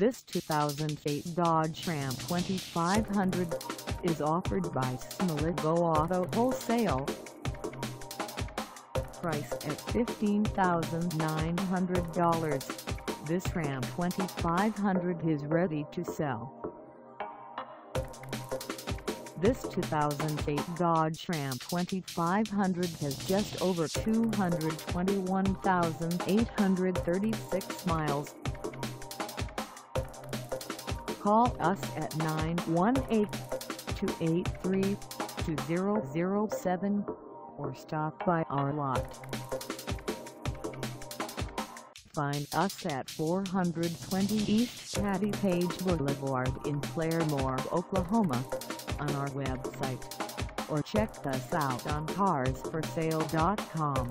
This 2008 Dodge Ram 2500 is offered by Smalygo Auto Wholesale. Price at $15,900, this Ram 2500 is ready to sell. This 2008 Dodge Ram 2500 has just over 221,836 miles. Call us at 918-283-2007 or stop by our lot. Find us at 420 East Patti Page Boulevard in Claremore, Oklahoma, on our website, or check us out on carsforsale.com.